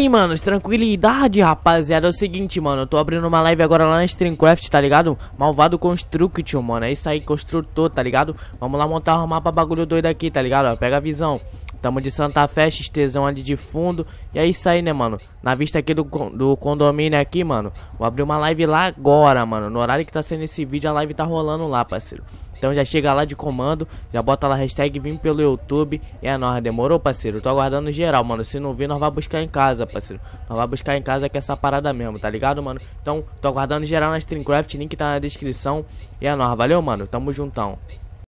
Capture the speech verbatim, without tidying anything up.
E aí, mano, tranquilidade, rapaziada. É o seguinte, mano, eu tô abrindo uma live agora lá na Streamcraft, tá ligado? Malvado Construction, mano, é isso aí, construtor, tá ligado? Vamos lá montar um mapa bagulho doido aqui, tá ligado? Ó, pega a visão. Tamo de Santa Fé, X Tzão ali de fundo. E é isso aí, né, mano? Na vista aqui do, do condomínio aqui, mano. Vou abrir uma live lá agora, mano. No horário que tá sendo esse vídeo, a live tá rolando lá, parceiro. Então já chega lá de comando, já bota lá hashtag vim pelo YouTube. E é nóis, demorou, parceiro? Tô aguardando geral, mano. Se não vir, nós vai buscar em casa, parceiro. Nós vai buscar em casa que é essa parada mesmo, tá ligado, mano? Então, tô aguardando geral na Streamcraft, link tá na descrição. E é nóis, valeu, mano? Tamo juntão.